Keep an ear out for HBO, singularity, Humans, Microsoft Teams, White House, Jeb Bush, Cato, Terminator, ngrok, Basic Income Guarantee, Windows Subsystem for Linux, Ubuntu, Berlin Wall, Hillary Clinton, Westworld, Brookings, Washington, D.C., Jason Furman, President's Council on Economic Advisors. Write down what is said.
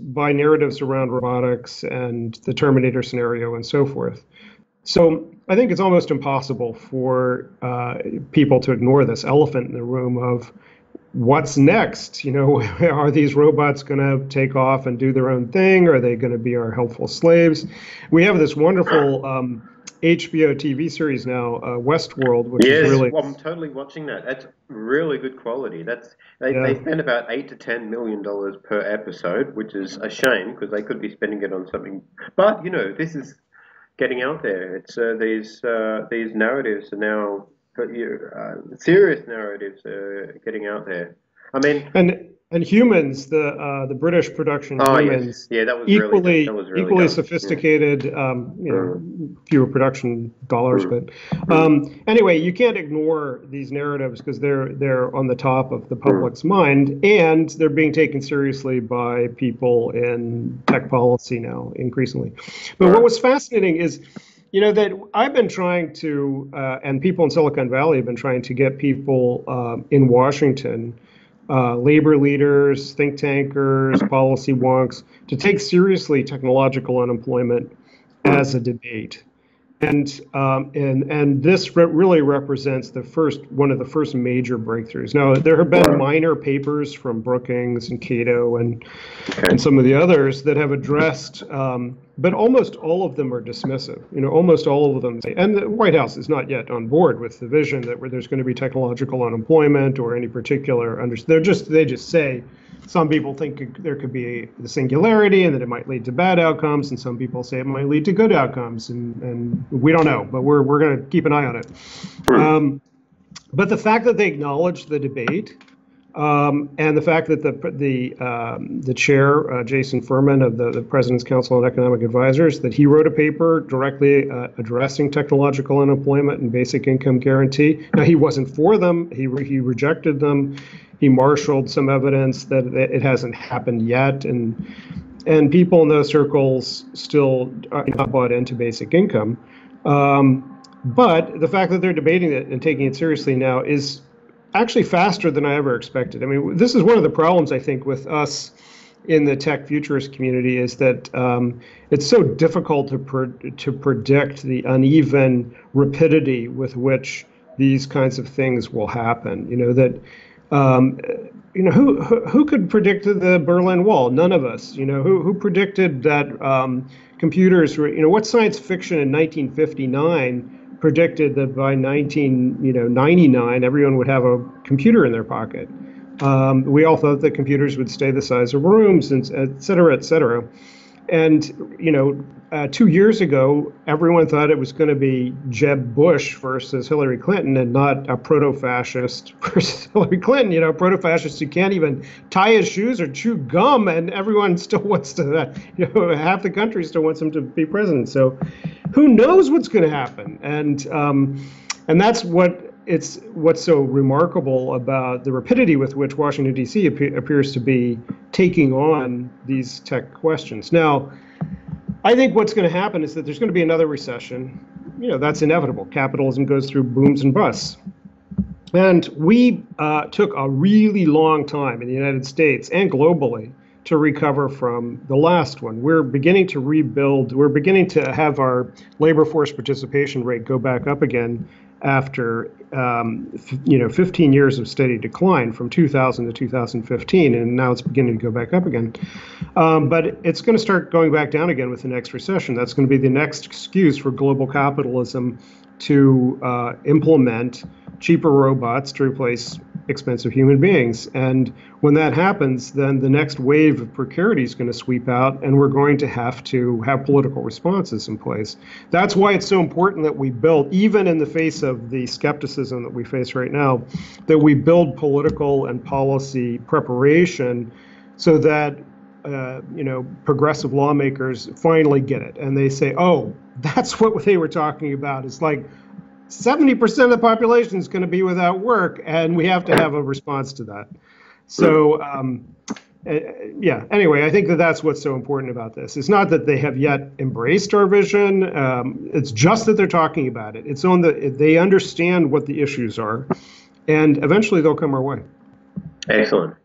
by narratives around robotics and the Terminator scenario and so forth. So I think it's almost impossible for people to ignore this elephant in the room of what's next. You know, are these robots going to take off and do their own thing? Are they going to be our helpful slaves? We have this wonderful HBO TV series now, Westworld, which is really... Yes, well, I'm totally watching that. That's really good quality. That's they spend about $8 to $10 million per episode, which is a shame because they could be spending it on something. But you know, this is getting out there. It's these narratives are now, serious narratives are getting out there. I mean, and Humans, the British production, Humans, that was equally sophisticated, fewer production dollars, but anyway, you can't ignore these narratives because they're on the top of the public's mind, and they're being taken seriously by people in tech policy now increasingly. But what was fascinating is, you know, that I've been trying to, and people in Silicon Valley have been trying to get people in Washington, labor leaders, think tankers, policy wonks, to take seriously technological unemployment as a debate, and this really represents the one of the first major breakthroughs. Now there have been minor papers from Brookings and Cato and some of the others that have addressed, but almost all of them are dismissive. You know, almost all of them say, and the White House is not yet on board with the vision that there's going to be technological unemployment or any particular. They just say some people think there could be the singularity and that it might lead to bad outcomes, and some people say it might lead to good outcomes, and we don't know, but we're going to keep an eye on it. But the fact that they acknowledge the debate, and the fact that the chair, Jason Furman of the President's Council on Economic Advisors, that he wrote a paper directly addressing technological unemployment and basic income guarantee. Now, he wasn't for them. He rejected them. He marshaled some evidence that it hasn't happened yet, and people in those circles still are not bought into basic income. But the fact that they're debating it and taking it seriously now is actually faster than I ever expected. I mean, this is one of the problems, I think, with us in the tech futurist community, is that it's so difficult to predict the uneven rapidity with which these kinds of things will happen. You know, that who could predict the Berlin Wall? None of us. You know, who predicted that computers were, you know, what science fiction in 1959 predicted that by 1999, everyone would have a computer in their pocket? We all thought that computers would stay the size of rooms, and et cetera, et cetera. And, you know, 2 years ago, everyone thought it was going to be Jeb Bush versus Hillary Clinton, and not a proto-fascist versus Hillary Clinton. You know, proto-fascists who can't even tie his shoes or chew gum, and everyone still wants to, you know, half the country still wants him to be president. So who knows what's going to happen? And that's what's so remarkable about the rapidity with which Washington, D.C. appears to be taking on these tech questions. Now, I think what's going to happen is that there's going to be another recession. You know, that's inevitable. Capitalism goes through booms and busts. And we took a really long time in the United States and globally to recover from the last one. We're beginning to rebuild. We're beginning to have our labor force participation rate go back up again after 15 years of steady decline from 2000 to 2015, and now it's beginning to go back up again. But it's going to start going back down again with the next recession. That's going to be the next excuse for global capitalism to implement cheaper robots to replace expensive human beings. And when that happens, then the next wave of precarity is going to sweep out, and we're going to have political responses in place. That's why it's so important that we build, even in the face of the skepticism that we face right now, that we build political and policy preparation so that progressive lawmakers finally get it. And they say, oh, that's what they were talking about. It's like 70% of the population is going to be without work, and we have to have a response to that. So, anyway, I think that's what's so important about this. It's not that they have yet embraced our vision. It's just that they're talking about it. It's they understand what the issues are, and eventually they'll come our way. Excellent.